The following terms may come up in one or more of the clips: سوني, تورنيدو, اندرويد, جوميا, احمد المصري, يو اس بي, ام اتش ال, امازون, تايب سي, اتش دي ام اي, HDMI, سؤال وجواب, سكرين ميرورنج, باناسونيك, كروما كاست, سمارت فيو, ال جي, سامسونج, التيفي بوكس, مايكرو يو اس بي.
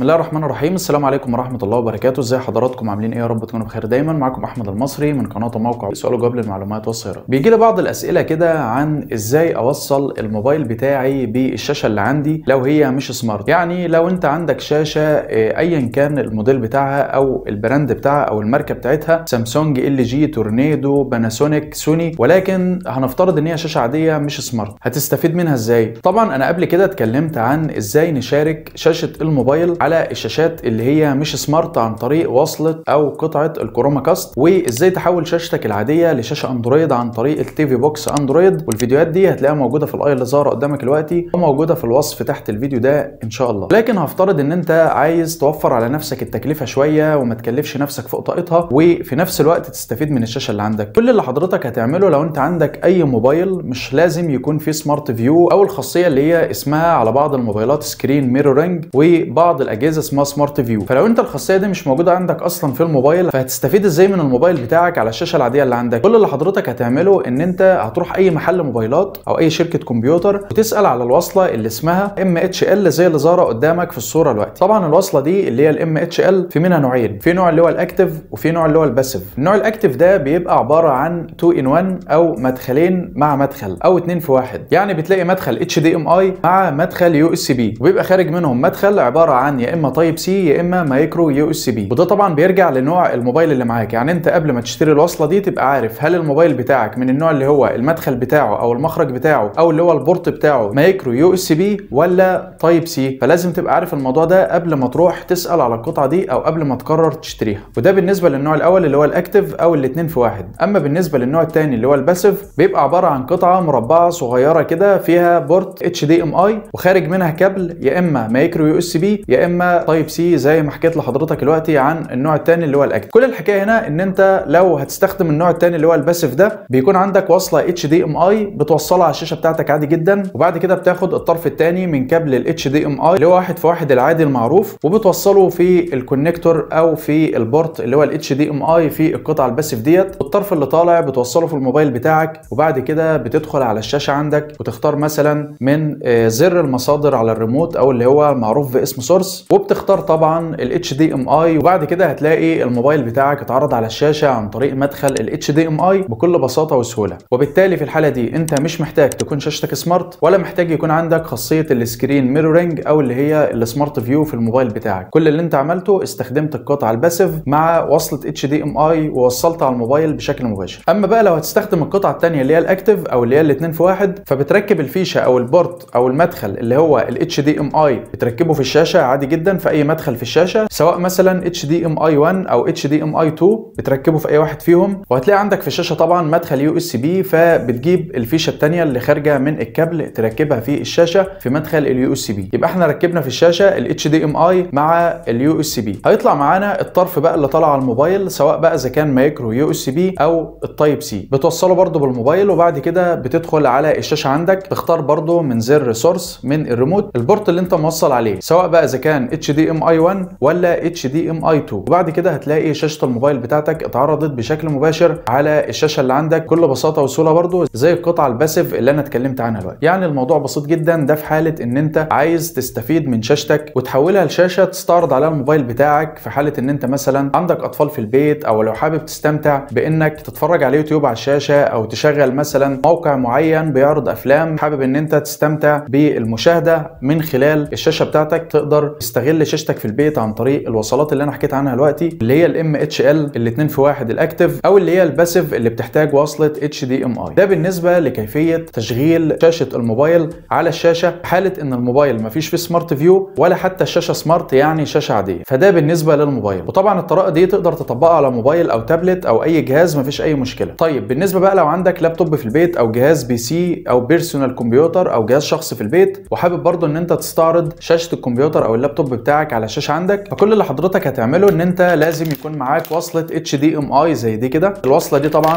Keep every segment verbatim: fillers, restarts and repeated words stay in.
بسم الله الرحمن الرحيم. السلام عليكم ورحمه الله وبركاته. ازاي حضراتكم؟ عاملين ايه؟ يا رب تكونوا بخير دايما. معاكم احمد المصري من قناه موقع سؤال وجواب للمعلومات والصيانه. بيجي لي بعض الاسئله كده عن ازاي اوصل الموبايل بتاعي بالشاشه اللي عندي لو هي مش سمارت. يعني لو انت عندك شاشه ايا كان الموديل بتاعها او البراند بتاعها او الماركه بتاعتها، سامسونج، ال جي، تورنيدو، باناسونيك، سوني، ولكن هنفترض ان هي شاشه عاديه مش سمارت، هتستفيد منها ازاي؟ طبعا انا قبل كده اتكلمت عن ازاي نشارك شاشه الموبايل على الشاشات اللي هي مش سمارت عن طريق وصلة او قطعة الكروما كاست، وازاي تحول شاشتك العادية لشاشة اندرويد عن طريق التيفي بوكس اندرويد، والفيديوهات دي هتلاقيها موجودة في الاي اللي ظاهرة قدامك دلوقتي وموجودة في الوصف تحت الفيديو ده ان شاء الله. لكن هفترض ان انت عايز توفر على نفسك التكلفة شوية وما تكلفش نفسك فوق طاقتها، وفي نفس الوقت تستفيد من الشاشة اللي عندك. كل اللي حضرتك هتعمله لو انت عندك اي موبايل مش لازم يكون فيه سمارت فيو او الخاصية اللي هي اسمها على بعض الموبايلات سكرين ميرورنج، وبعض الاجهزه اسمها سمارت فيو. فلو انت الخاصيه دي مش موجوده عندك اصلا في الموبايل، فهتستفيد ازاي من الموبايل بتاعك على الشاشه العاديه اللي عندك؟ كل اللي حضرتك هتعمله ان انت هتروح اي محل موبايلات او اي شركه كمبيوتر وتسال على الوصله اللي اسمها ام اتش ال زي اللي ظاهره قدامك في الصوره دلوقتي. طبعا الوصله دي اللي هي الام اتش ال في منها نوعين، في نوع اللي هو الاكتيف وفي نوع اللي هو الباسيف. النوع الاكتيف ده بيبقى عباره عن اتنين ان واحد او مدخلين مع مدخل او اتنين في واحد، يعني بتلاقي مدخل اتش دي ام اي مع مدخل يو اس بي، وبيبقى خارج منهم مدخل عباره عن يا اما تايب سي يا اما مايكرو يو اس بي. وده طبعا بيرجع لنوع الموبايل اللي معاك، يعني انت قبل ما تشتري الوصله دي تبقى عارف هل الموبايل بتاعك من النوع اللي هو المدخل بتاعه او المخرج بتاعه او اللي هو البورت بتاعه مايكرو يو اس بي ولا تايب سي. فلازم تبقى عارف الموضوع ده قبل ما تروح تسال على القطعه دي او قبل ما تقرر تشتريها. وده بالنسبه للنوع الاول اللي هو الاكتيف او الاتنين في واحد. اما بالنسبه للنوع الثاني اللي هو الباسيف، بيبقى عباره عن قطعه مربعه صغيره كده فيها بورت اتش دي ام اي وخارج منها كابل يا اما مايكرو يو اس بي يا اما تايب سي زي ما حكيت لحضرتك دلوقتي عن النوع الثاني اللي هو الاكتيف. كل الحكايه هنا ان انت لو هتستخدم النوع الثاني اللي هو الباسيف ده، بيكون عندك وصله اتش دي ام اي بتوصلها على الشاشه بتاعتك عادي جدا، وبعد كده بتاخد الطرف الثاني من كابل الاتش دي ام اي اللي هو واحد في واحد العادي المعروف، وبتوصله في الكونكتور او في البورت اللي هو الاتش دي ام اي في القطعه الباسيف ديت، والطرف اللي طالع بتوصله في الموبايل بتاعك، وبعد كده بتدخل على الشاشه عندك وتختار مثلا من زر المصادر على الريموت او اللي هو معروف باسم سورس، وبتختار طبعا ال اتش دي ام اي، وبعد كده هتلاقي الموبايل بتاعك اتعرض على الشاشه عن طريق مدخل ال اتش دي ام اي بكل بساطه وسهوله. وبالتالي في الحاله دي انت مش محتاج تكون شاشتك سمارت ولا محتاج يكون عندك خاصيه السكرين ميرورنج او اللي هي السمارت فيو في الموبايل بتاعك. كل اللي انت عملته استخدمت القطعه الباسيف مع وصله اتش دي ام اي ووصلت على الموبايل بشكل مباشر. اما بقى لو هتستخدم القطعه الثانيه اللي هي الاكتيف او اللي هي الاتنين في واحد، فبتركب الفيشه او البورت او المدخل اللي هو ال اتش دي ام اي بتركبه في الشاشه عادي جدا في اي مدخل في الشاشه، سواء مثلا اتش دي ام اي واحد او اتش دي ام اي اتنين بتركبه في اي واحد فيهم، وهتلاقي عندك في الشاشه طبعا مدخل يو اس بي، فبتجيب الفيشه الثانيه اللي خارجه من الكابل تركبها في الشاشه في مدخل اليو اس بي. يبقى احنا ركبنا في الشاشه ال اتش دي ام اي مع اليو اس بي. هيطلع معانا الطرف بقى اللي طالع على الموبايل، سواء بقى اذا كان مايكرو يو اس بي او التايب سي، بتوصله برده بالموبايل، وبعد كده بتدخل على الشاشه عندك تختار برده من زر سورس من الريموت البورت اللي انت موصل عليه، سواء بقى اذا كان اتش دي ام اي واحد ولا اتش دي ام اي اتنين، وبعد كده هتلاقي شاشه الموبايل بتاعتك اتعرضت بشكل مباشر على الشاشه اللي عندك بكل بساطه وسهوله برده زي القطعه الباسيف اللي انا اتكلمت عنها دلوقتي. يعني الموضوع بسيط جدا، ده في حاله ان انت عايز تستفيد من شاشتك وتحولها لشاشه تستعرض عليها الموبايل بتاعك، في حاله ان انت مثلا عندك اطفال في البيت، او لو حابب تستمتع بانك تتفرج على يوتيوب على الشاشه، او تشغل مثلا موقع معين بيعرض افلام حابب ان انت تستمتع بالمشاهده من خلال الشاشه بتاعتك، تقدر تستغل شاشتك في البيت عن طريق الوصلات اللي انا حكيت عنها دلوقتي اللي هي الام اتش ال الاتنين في واحد الاكتيف او اللي هي الباسيف اللي بتحتاج وصله اتش دي ام اي. ده بالنسبه لكيفيه تشغيل شاشه الموبايل على الشاشه في حاله ان الموبايل مفيش فيه سمارت فيو ولا حتى الشاشه سمارت يعني شاشه عاديه. فده بالنسبه للموبايل، وطبعا الطريقه دي تقدر تطبقها على موبايل او تابلت او اي جهاز مفيش اي مشكله. طيب بالنسبه بقى لو عندك لابتوب في البيت او جهاز بي سي او بيرسونال كمبيوتر او جهاز شخصي في البيت، وحابب برضو ان انت تستعرض شاشه الكمبيوتر او اللابتوب بتاعك على الشاشه عندك، فكل اللي حضرتك هتعمله ان انت لازم يكون معاك وصله اتش دي ام اي زي دي كده. الوصله دي طبعا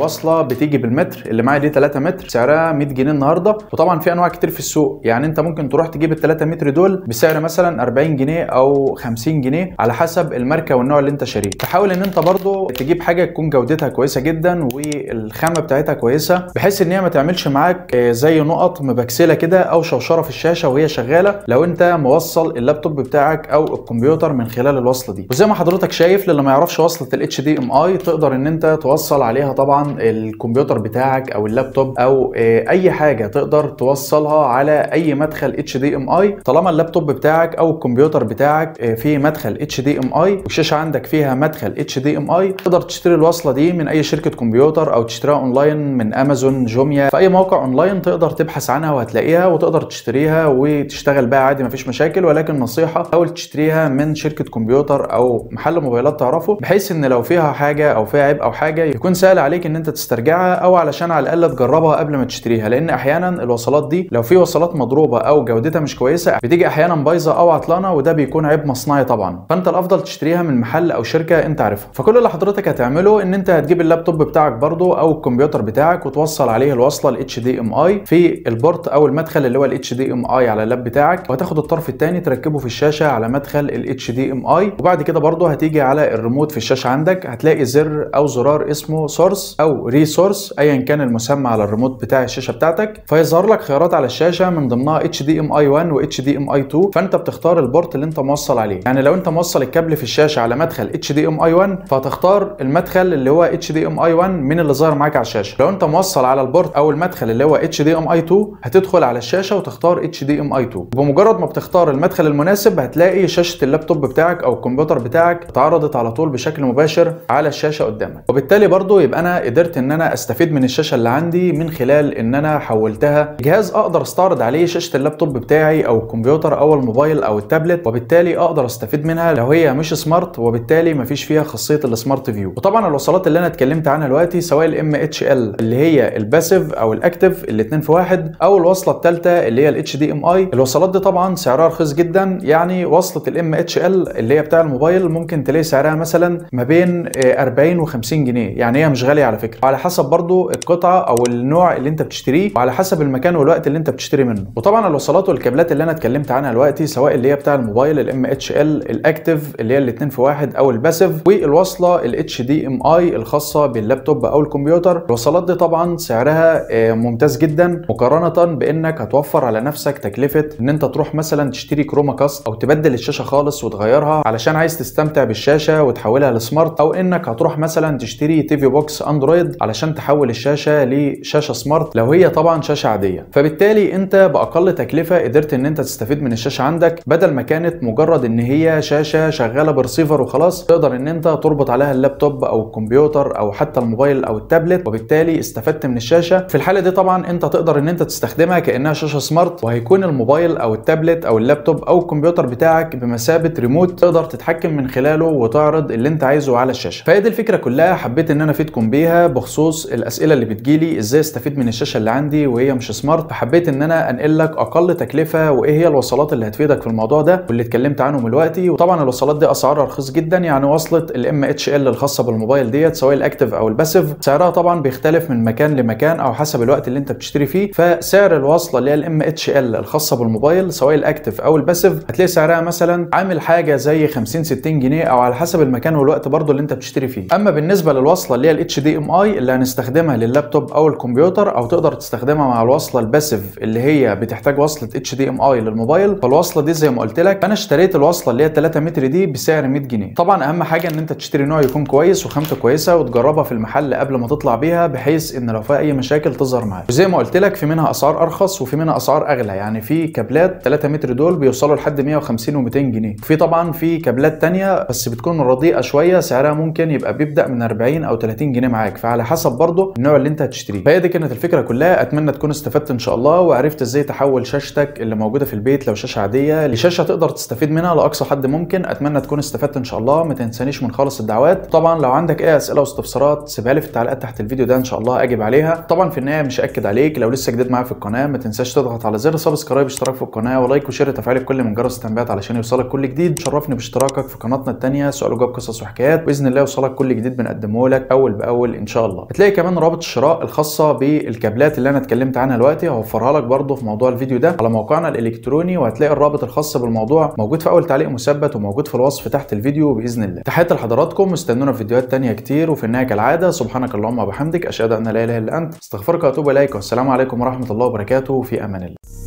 وصله بتيجي بالمتر، اللي معايا دي تلاتة متر سعرها مية جنيه النهارده، وطبعا في انواع كتير في السوق، يعني انت ممكن تروح تجيب ال تلاتة متر دول بسعر مثلا اربعين جنيه او خمسين جنيه على حسب الماركه والنوع اللي انت شاريه. فحاول ان انت برضو تجيب حاجه تكون جودتها كويسه جدا والخامه بتاعتها كويسه، بحيث ان هي ما تعملش معاك زي نقط مبكسله كده او شوشره في الشاشه وهي شغاله لو انت موصل اللابتوب اللابتوب بتاعك او الكمبيوتر من خلال الوصله دي. وزي ما حضرتك شايف للي ما يعرفش وصله ال إتش دي إم آي تقدر ان انت توصل عليها طبعا الكمبيوتر بتاعك او اللابتوب او اي حاجه، تقدر توصلها على اي مدخل إتش دي إم آي طالما اللابتوب بتاعك او الكمبيوتر بتاعك فيه مدخل إتش دي إم آي والشاشه عندك فيها مدخل إتش دي إم آي. تقدر تشتري الوصله دي من اي شركه كمبيوتر او تشتريها اونلاين من امازون، جوميا، في اي موقع اونلاين تقدر تبحث عنها وهتلاقيها وتقدر تشتريها وتشتغل بقى عادي مفيش مشاكل. ولكن نصيحه، حاول تشتريها من شركه كمبيوتر او محل موبايلات تعرفه، بحيث ان لو فيها حاجه او فيها عيب او حاجه يكون سهل عليك ان انت تسترجعها او علشان على الاقل تجربها قبل ما تشتريها. لان احيانا الوصلات دي لو في وصلات مضروبه او جودتها مش كويسه بتيجي احيانا بايظه او عطلانه، وده بيكون عيب مصنعي طبعا. فانت الافضل تشتريها من محل او شركه انت عارفها. فكل اللي حضرتك هتعمله ان انت هتجيب اللابتوب بتاعك برضو او الكمبيوتر بتاعك وتوصل عليه الوصله ال إتش دي إم آي في البورت او المدخل اللي هو ال إتش دي إم آي على اللاب بتاعك، وهتاخد الطرف الثاني تركبه في الشاشه على مدخل ال إتش دي إم آي. وبعد كده برضو هتيجي على الريموت في الشاشه عندك، هتلاقي زر او زرار اسمه سورس او ريسورس ايا كان المسمى على الريموت بتاع الشاشه بتاعتك، فيظهر لك خيارات على الشاشه من ضمنها إتش دي إم آي واحد و إتش دي إم آي اتنين. فانت بتختار البورت اللي انت موصل عليه، يعني لو انت موصل الكابل في الشاشه على مدخل إتش دي إم آي واحد فهتختار المدخل اللي هو إتش دي إم آي واحد من اللي ظاهر معاك على الشاشه. لو انت موصل على البورت او المدخل اللي هو إتش دي إم آي اتنين هتدخل على الشاشه وتختار إتش دي إم آي اتنين. بمجرد ما بتختار المدخل المناسب هتلاقي شاشه اللابتوب بتاعك او الكمبيوتر بتاعك اتعرضت على طول بشكل مباشر على الشاشه قدامك، وبالتالي برضو يبقى انا قدرت ان انا استفيد من الشاشه اللي عندي من خلال ان انا حولتها جهاز اقدر استعرض عليه شاشه اللابتوب بتاعي او الكمبيوتر او الموبايل او التابلت، وبالتالي اقدر استفيد منها لو هي مش سمارت، وبالتالي مفيش فيها خاصيه السمارت فيو. وطبعا الوصلات اللي انا اتكلمت عنها دلوقتي سواء الام اتش ال اللي هي الباسيف او الاكتيف الاثنين في واحد، او الوصله الثالثه اللي هي الاتش دي ام اي، الوصلات دي طبعا سعرها رخيص جدا. يعني وصله الام اتش ال اللي هي بتاع الموبايل ممكن تلاقي سعرها مثلا ما بين أربعين و50 جنيه، يعني هي مش غاليه على فكره، وعلى حسب برضو القطعه او النوع اللي انت بتشتريه وعلى حسب المكان والوقت اللي انت بتشتري منه. وطبعا الوصلات والكابلات اللي انا اتكلمت عنها دلوقتي سواء اللي هي بتاع الموبايل الام اتش ال الاكتيف اللي هي الاثنين في واحد او الباسيف، والوصله الاتش دي ام اي الخاصه باللابتوب او الكمبيوتر، الوصلات دي طبعا سعرها ممتاز جدا مقارنه بانك هتوفر على نفسك تكلفه ان انت تروح مثلا تشتري كروما كاست او تبدل الشاشه خالص وتغيرها علشان عايز تستمتع بالشاشه وتحولها لسمارت، او انك هتروح مثلا تشتري تيفي بوكس اندرويد علشان تحول الشاشه لشاشه سمارت لو هي طبعا شاشه عاديه. فبالتالي انت باقل تكلفه قدرت ان انت تستفيد من الشاشه عندك، بدل ما كانت مجرد ان هي شاشه شغاله برسيفر وخلاص، تقدر ان انت تربط عليها اللابتوب او الكمبيوتر او حتى الموبايل او التابلت، وبالتالي استفدت من الشاشه. في الحاله دي طبعا انت تقدر ان انت تستخدمها كانها شاشه سمارت، وهيكون الموبايل او التابلت او اللابتوب او الكمبيوتر بتاعك بمثابه ريموت تقدر تتحكم من خلاله وتعرض اللي انت عايزه على الشاشه. فهي دي الفكره كلها، حبيت ان انا افيدكم بيها بخصوص الاسئله اللي بتجيلي ازاي استفيد من الشاشه اللي عندي وهي مش سمارت، فحبيت ان انا انقل لك اقل تكلفه وايه هي الوصلات اللي هتفيدك في الموضوع ده واللي اتكلمت عنه دلوقتي. وطبعا الوصلات دي اسعارها رخيص جدا، يعني وصله الام اتش ال الخاصه بالموبايل ديت سواء الاكتيف او الباسيف سعرها طبعا بيختلف من مكان لمكان او حسب الوقت اللي انت بتشتري فيه. فسعر الوصله اللي هي الام اتش ال الخاصه بالموبايل سواء الاكتيف او الباسيف هتلاقي سعرها مثلا عامل حاجه زي خمسين ستين جنيه او على حسب المكان والوقت برضو اللي انت بتشتري فيه. اما بالنسبه للوصله اللي هي الاتش دي ام اي اللي هنستخدمها لللابتوب او الكمبيوتر، او تقدر تستخدمها مع الوصله الباسيف اللي هي بتحتاج وصله اتش دي ام اي للموبايل، فالوصله دي زي ما قلت لك انا اشتريت الوصله اللي هي ثلاثة متر دي بسعر مية جنيه. طبعا اهم حاجه ان انت تشتري نوع يكون كويس وخامته كويسه وتجربها في المحل قبل ما تطلع بيها، بحيث ان لو فيها اي مشاكل تظهر معاك. وزي ما قلت لك في منها اسعار ارخص وفي منها اسعار اغلى، يعني في كابلات ثلاثة متر دول بيوصلوا لحد مية وخمسين و200 جنيه، وفي طبعا في كابلات ثانيه بس بتكون رديئه شويه سعرها ممكن يبقى بيبدا من أربعين او ثلاثين جنيه معاك، فعلى حسب برضو النوع اللي انت هتشتريه. فهي دي كانت الفكره كلها، اتمنى تكون استفدت ان شاء الله وعرفت ازاي تحول شاشتك اللي موجوده في البيت لو شاشه عاديه لشاشه تقدر تستفيد منها لاقصى حد ممكن. اتمنى تكون استفدت ان شاء الله، ما تنسانيش من خالص الدعوات. طبعا لو عندك اي اسئله واستفسارات سيبها لي في التعليقات تحت الفيديو ده ان شاء الله اجيب عليها. طبعا في النهايه مش اكد عليك، لو لسه جديد معايا في القناه ما تنساش تضغط على زر سبسكرايب واشتراك في القناه ولايك وشير وتفعيل الكل من جرس التنبيهات علشان يوصلك كل جديد. شرفني باشتراكك في قناتنا الثانيه سؤال وجواب قصص وحكايات، باذن الله يوصلك كل جديد بنقدمه لك اول باول ان شاء الله. هتلاقي كمان رابط الشراء الخاصه بالكابلات اللي انا اتكلمت عنها دلوقتي، هوفرها لك برده في موضوع الفيديو ده على موقعنا الالكتروني، وهتلاقي الرابط الخاص بالموضوع موجود في اول تعليق مثبت وموجود في الوصف تحت الفيديو باذن الله. تحياتي لحضراتكم، استنونا في فيديوهات ثانيه كتير. وفي النهايه كالعاده سبحانك اللهم وبحمدك اشهد ان لا اله الا انت استغفرك واتوب اليك، والسلام عليكم ورحمه الله وبركاته، في امان الله.